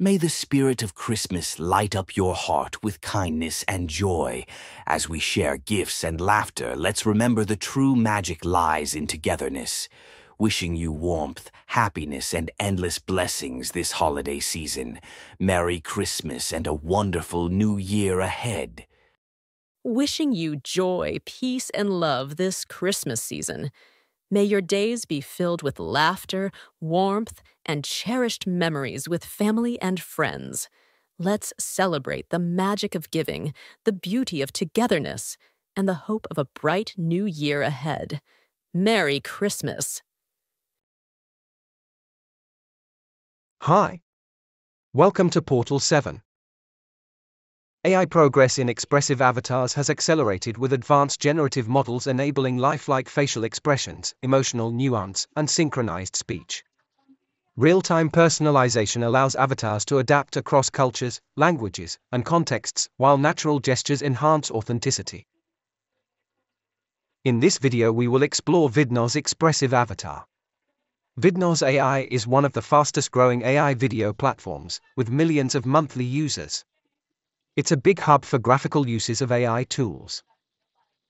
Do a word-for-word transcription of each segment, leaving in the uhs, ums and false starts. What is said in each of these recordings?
May the spirit of Christmas light up your heart with kindness and joy. As we share gifts and laughter, let's remember the true magic lies in togetherness. Wishing you warmth, happiness, and endless blessings this holiday season. Merry Christmas and a wonderful new year ahead. Wishing you joy, peace, and love this Christmas season. May your days be filled with laughter, warmth, and cherished memories with family and friends. Let's celebrate the magic of giving, the beauty of togetherness, and the hope of a bright new year ahead. Merry Christmas! Hi. Welcome to Portal Seven. A I progress in expressive avatars has accelerated with advanced generative models enabling lifelike facial expressions, emotional nuance, and synchronized speech. Real-time personalization allows avatars to adapt across cultures, languages, and contexts, while natural gestures enhance authenticity. In this video we will explore Vidnoz Expressive Avatar. Vidnoz A I is one of the fastest-growing A I video platforms, with millions of monthly users. It's a big hub for graphical uses of A I tools.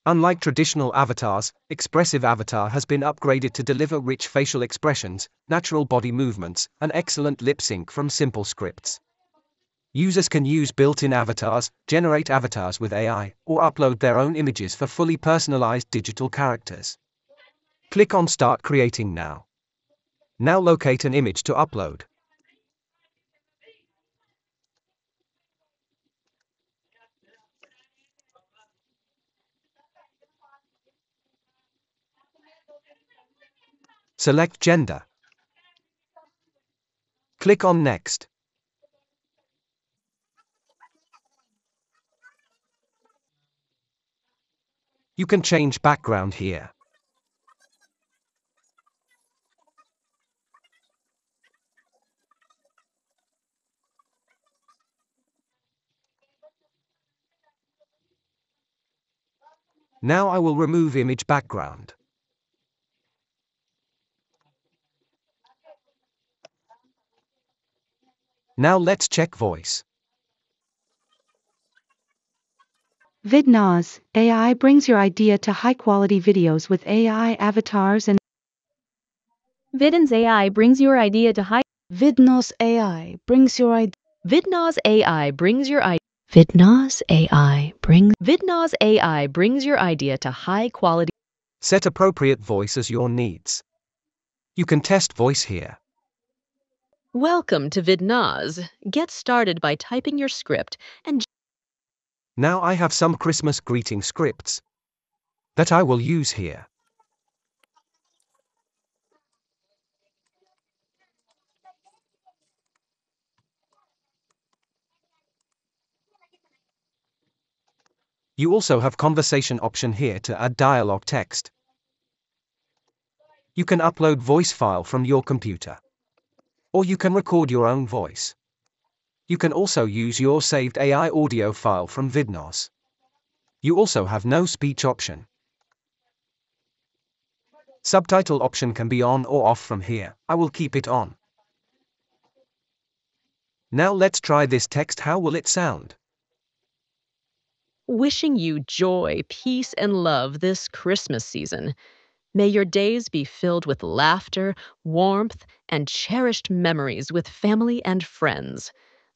Unlike traditional avatars, Expressive Avatar has been upgraded to deliver rich facial expressions, natural body movements, and excellent lip sync from simple scripts. Users can use built-in avatars, generate avatars with A I, or upload their own images for fully personalized digital characters. Click on Start Creating Now. Now locate an image to upload. Select Gender. Click on Next. You can change background here. Now I will remove image background. Now let's check voice. Vidnoz A I brings your idea to high-quality videos with A I avatars and Vidnoz AI brings your idea to high Vidnoz AI brings your idea Vidnoz AI brings your idea Vidnoz AI brings Vidnoz AI brings your idea to high quality. Set appropriate voice as your needs. You can test voice here. Welcome to Vidnoz. Get started by typing your script and now I have some Christmas greeting scripts that I will use here. You also have conversation option here to add dialogue text. You can upload voice file from your computer. Or you can record your own voice. You can also use your saved A I audio file from Vidnoz. You also have no speech option. Subtitle option can be on or off from here. I will keep it on. Now let's try this text. How will it sound? Wishing you joy, peace, and love this Christmas season. May your days be filled with laughter, warmth, and cherished memories with family and friends.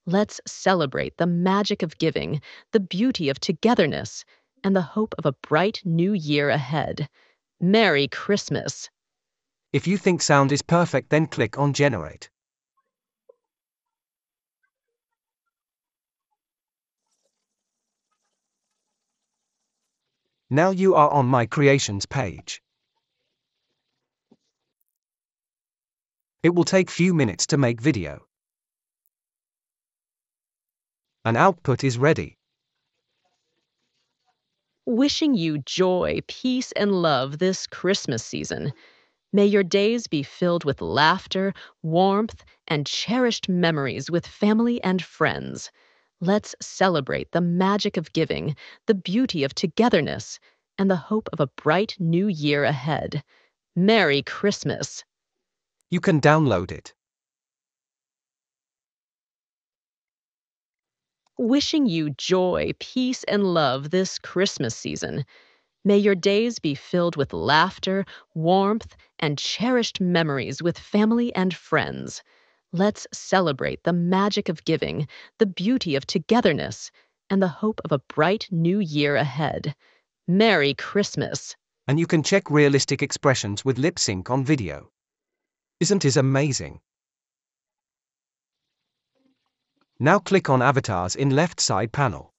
Let's celebrate the magic of giving, the beauty of togetherness, and the hope of a bright new year ahead. Merry Christmas! If you think sound is perfect, then click on Generate. Now you are on my creations page. It will take few minutes to make video. An output is ready. Wishing you joy, peace, and love this Christmas season. May your days be filled with laughter, warmth, and cherished memories with family and friends. Let's celebrate the magic of giving, the beauty of togetherness, and the hope of a bright new year ahead. Merry Christmas! You can download it. wishing you joy, peace, and love this Christmas season. May your days be filled with laughter, warmth, and cherished memories with family and friends. Let's celebrate the magic of giving, the beauty of togetherness, and the hope of a bright new year ahead. Merry Christmas. And you can check realistic expressions with lip sync on video. Isn't it amazing? Now click on Avatars in left side panel.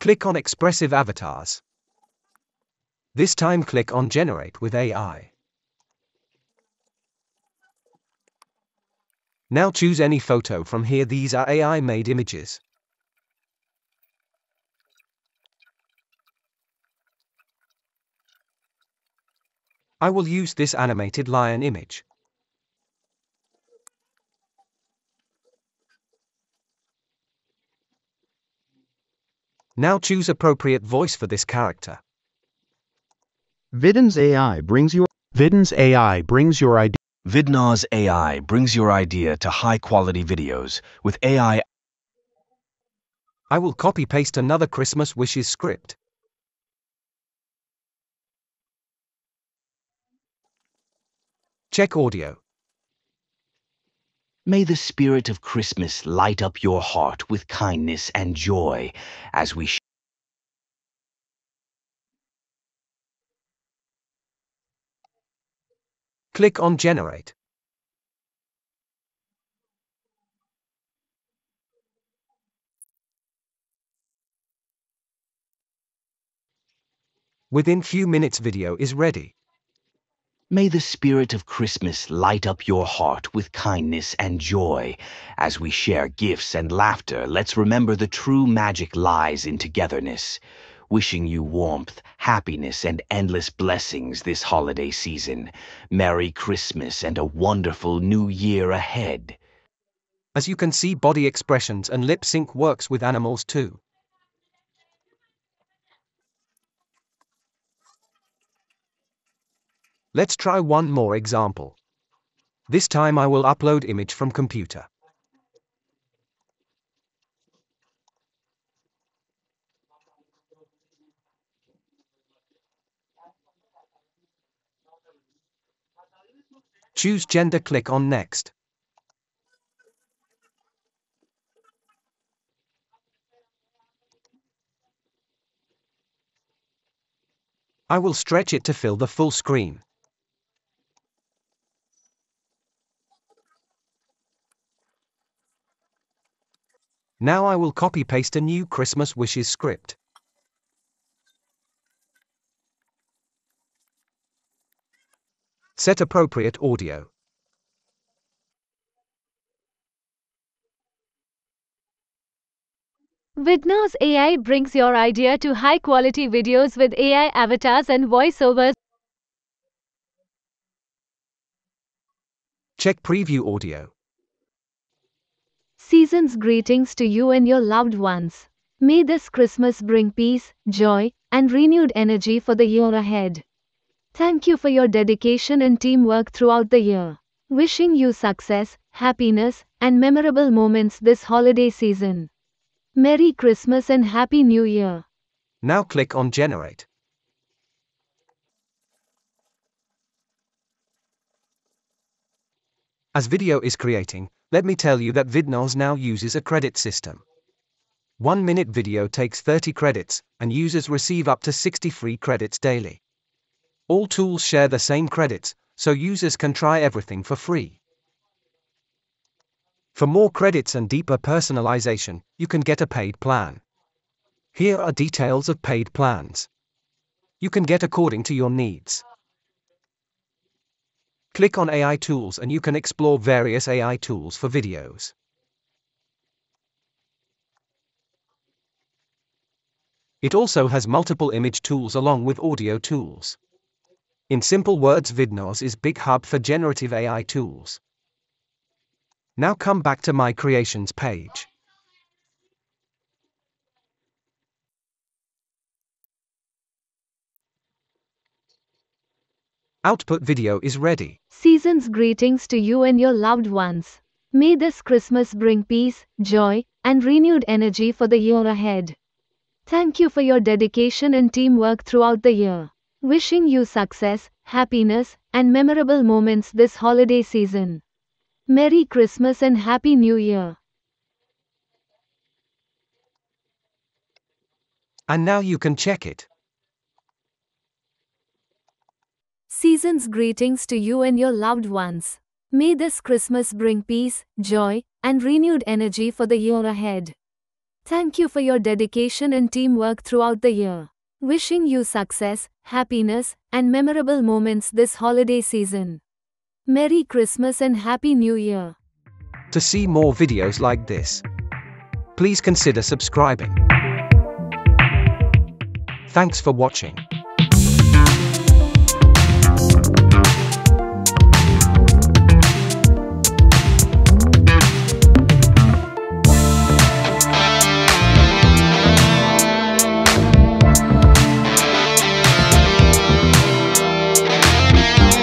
Click on Expressive Avatars. This time click on Generate with A I. Now choose any photo from here. These are A I-made images. I will use this animated lion image. Now choose appropriate voice for this character. Vidnoz A I brings your Vidnoz A I brings your idea. Vidnoz A I brings your idea to high-quality videos with A I. I will copy-paste another Christmas Wishes script. Check audio. May the spirit of Christmas light up your heart with kindness and joy as we share. Click on Generate. Within few minutes, video is ready. May the spirit of Christmas light up your heart with kindness and joy. As we share gifts and laughter, let's remember the true magic lies in togetherness. Wishing you warmth, happiness, and endless blessings this holiday season. Merry Christmas and a wonderful new year ahead. As you can see, body expressions and lip sync works with animals too. Let's try one more example. This time I will upload image from computer. Choose gender, click on Next. I will stretch it to fill the full screen. Now I will copy-paste a new Christmas Wishes script. Set appropriate audio. Vidnoz A I brings your idea to high-quality videos with A I avatars and voiceovers. Check preview audio. Season's greetings to you and your loved ones. May this Christmas bring peace, joy, and renewed energy for the year ahead. Thank you for your dedication and teamwork throughout the year. Wishing you success, happiness, and memorable moments this holiday season. Merry Christmas and Happy New Year. Now click on Generate. As video is creating, let me tell you that Vidnoz now uses a credit system. One minute video takes thirty credits, and users receive up to sixty free credits daily. All tools share the same credits, so users can try everything for free. For more credits and deeper personalization, you can get a paid plan. Here are details of paid plans. You can get according to your needs. Click on A I tools and you can explore various A I tools for videos. It also has multiple image tools along with audio tools. In simple words, Vidnoz is a big hub for generative A I tools. Now come back to My Creations page. Output video is ready. Season's greetings to you and your loved ones. May this Christmas bring peace, joy, and renewed energy for the year ahead. Thank you for your dedication and teamwork throughout the year. Wishing you success, happiness, and memorable moments this holiday season. Merry Christmas and Happy New Year. And now you can check it. Season's greetings to you and your loved ones. May this Christmas bring peace, joy, and renewed energy for the year ahead. Thank you for your dedication and teamwork throughout the year. Wishing you success, happiness, and memorable moments this holiday season. Merry Christmas and Happy New Year. To see more videos like this, please consider subscribing. Thanks for watching.